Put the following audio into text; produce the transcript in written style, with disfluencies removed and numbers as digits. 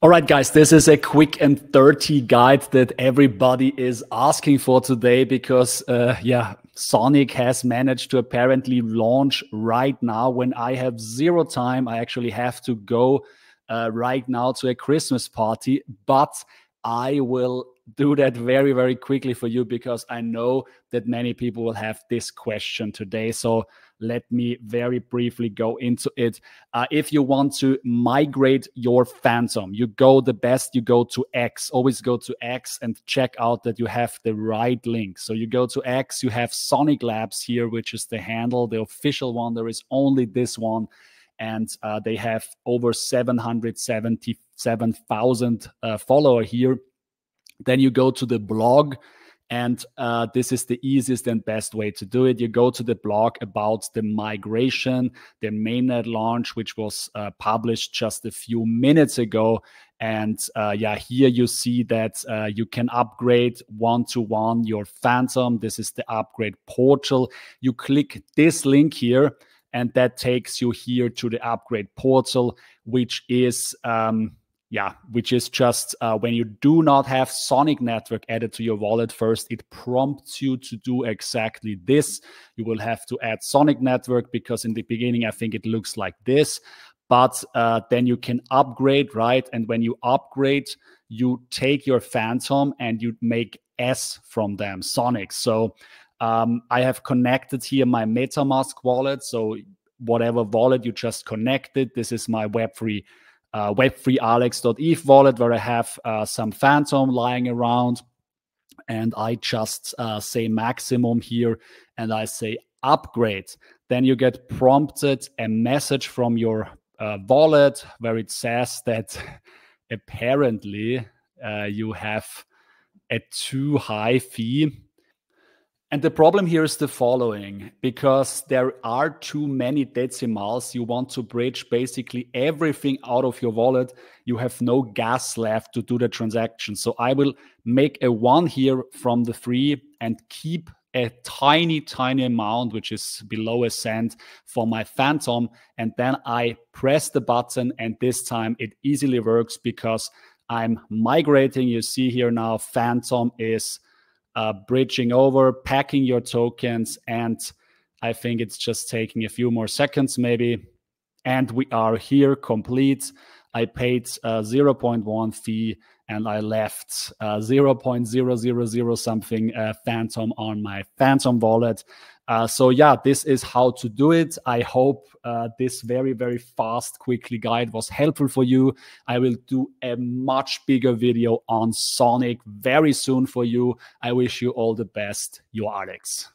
All right, guys, this is a quick and dirty guide that everybody is asking for today because, Sonic has managed to apparently launch right now when I have zero time. I actually have to go right now to a Christmas party, but I will do that very, very quickly for you because I know that many people will have this question today. So let me very briefly go into it. If you want to migrate your Fantom, you go to X. Always go to X and check out that you have the right link. So you go to X, you have Sonic Labs here, which is the handle, the official one. There is only this one. And they have over 777,000 followers here. Then you go to the blog. And this is the easiest and best way to do it. You go to the blog about the migration, the mainnet launch, which was published just a few minutes ago. And here you see that you can upgrade one-to-one your Fantom. This is the upgrade portal. You click this link here, and that takes you here to the upgrade portal, which is just when you do not have Sonic Network added to your wallet first, it prompts you to do exactly this. You will have to add Sonic Network because in the beginning, I think it looks like this. But then you can upgrade, right? And when you upgrade, you take your Fantom and you make S from them, Sonic. So I have connected here my MetaMask wallet. So whatever wallet you just connected, this is my Web3 Web3Alex.eth wallet where I have some Fantom lying around, and I just say maximum here and I say upgrade. Then you get prompted a message from your wallet where it says that apparently you have a too high fee. And the problem here is the following, because there are too many decimals. You want to bridge basically everything out of your wallet. You have no gas left to do the transaction. So I will make a 1 here from the 3 and keep a tiny, tiny amount, which is below a cent for my Fantom. And then I press the button, and this time it easily works because I'm migrating. You see here now Fantom is bridging over, packing your tokens, and I think it's just taking a few more seconds maybe. And we are here complete. I paid 0.1 fee and I left 0.000 something Fantom on my Fantom wallet. This is how to do it. I hope this very, very quickly guide was helpful for you. I will do a much bigger video on Sonic very soon for you. I wish you all the best. Your Alex.